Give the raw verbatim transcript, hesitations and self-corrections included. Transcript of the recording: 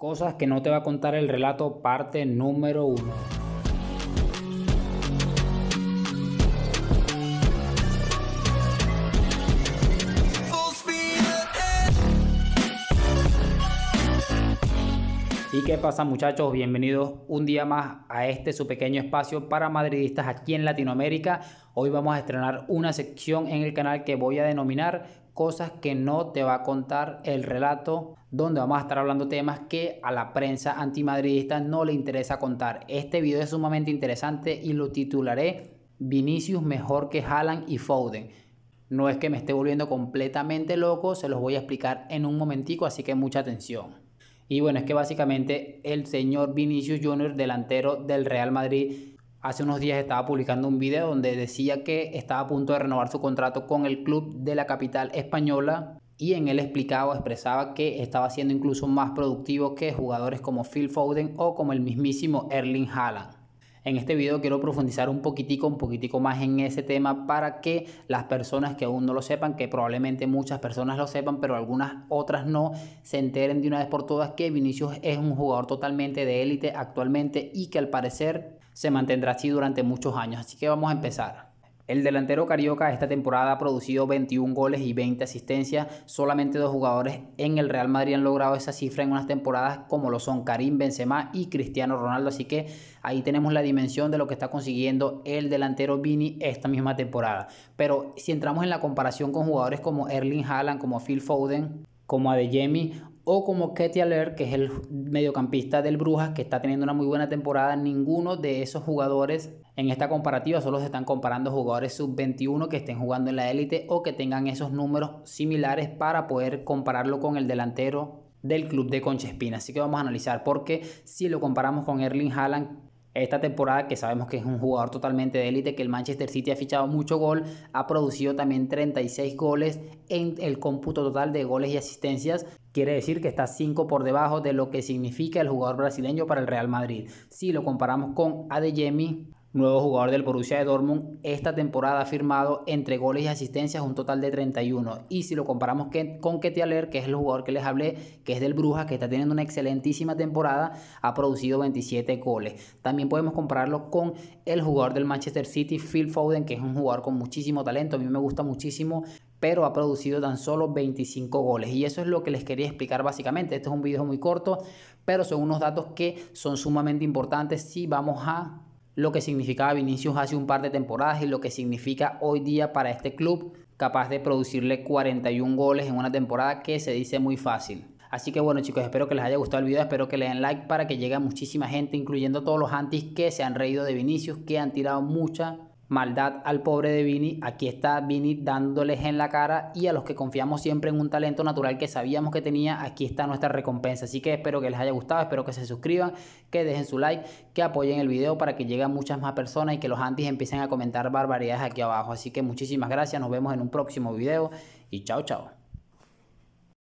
Cosas que no te va a contar el relato, parte número uno. ¿Y qué pasa, muchachos? Bienvenidos un día más a este su pequeño espacio para madridistas aquí en Latinoamérica. Hoy vamos a estrenar una sección en el canal que voy a denominar Cosas que no te va a contar el relato, donde vamos a estar hablando temas que a la prensa antimadridista no le interesa contar. Este video es sumamente interesante y lo titularé Vinicius mejor que Haaland y Foden. No es que me esté volviendo completamente loco, se los voy a explicar en un momentico, así que mucha atención. Y bueno, es que básicamente el señor Vinicius Junior, delantero del Real Madrid, hace unos días estaba publicando un video donde decía que estaba a punto de renovar su contrato con el club de la capital española, y en él explicaba o expresaba que estaba siendo incluso más productivo que jugadores como Phil Foden o como el mismísimo Erling Haaland. En este video quiero profundizar un poquitico, un poquitico más en ese tema para que las personas que aún no lo sepan, que probablemente muchas personas lo sepan, pero algunas otras no, se enteren de una vez por todas que Vinicius es un jugador totalmente de élite actualmente y que al parecer se mantendrá así durante muchos años. Así que vamos a empezar. El delantero carioca esta temporada ha producido veintiún goles y veinte asistencias. Solamente dos jugadores en el Real Madrid han logrado esa cifra en unas temporadas, como lo son Karim Benzema y Cristiano Ronaldo. Así que ahí tenemos la dimensión de lo que está consiguiendo el delantero Vini esta misma temporada. Pero si entramos en la comparación con jugadores como Erling Haaland, como Phil Foden, como Adeyemi o como Ketialer, que es el mediocampista del Brujas, que está teniendo una muy buena temporada, ninguno de esos jugadores en esta comparativa, solo se están comparando jugadores sub veintiuno que estén jugando en la élite o que tengan esos números similares para poder compararlo con el delantero del club de Conchespina. Así que vamos a analizar, porque si lo comparamos con Erling Haaland esta temporada, que sabemos que es un jugador totalmente de élite, que el Manchester City ha fichado mucho gol, ha producido también treinta y seis goles en el cómputo total de goles y asistencias. Quiere decir que está cinco por debajo de lo que significa el jugador brasileño para el Real Madrid. Si lo comparamos con Adeyemi, nuevo jugador del Borussia Dortmund, esta temporada ha firmado entre goles y asistencias un total de treinta y uno. Y si lo comparamos con Ketialer, que es el jugador que les hablé, que es del Brujas, que está teniendo una excelentísima temporada, ha producido veintisiete goles. También podemos compararlo con el jugador del Manchester City, Phil Foden, que es un jugador con muchísimo talento, a mí me gusta muchísimo, pero ha producido tan solo veinticinco goles. Y eso es lo que les quería explicar básicamente. Este es un video muy corto, pero son unos datos que son sumamente importantes si vamos a lo que significaba Vinicius hace un par de temporadas y lo que significa hoy día para este club, capaz de producirle cuarenta y un goles en una temporada que se dice muy fácil. Así que bueno, chicos, espero que les haya gustado el video, espero que le den like para que llegue a muchísima gente, incluyendo todos los antis que se han reído de Vinicius, que han tirado mucha maldad al pobre de Vini. Aquí está Vini dándoles en la cara, y a los que confiamos siempre en un talento natural que sabíamos que tenía, aquí está nuestra recompensa. Así que espero que les haya gustado, espero que se suscriban, que dejen su like, que apoyen el video para que lleguen muchas más personas y que los antis empiecen a comentar barbaridades aquí abajo. Así que muchísimas gracias, nos vemos en un próximo video y chao chao.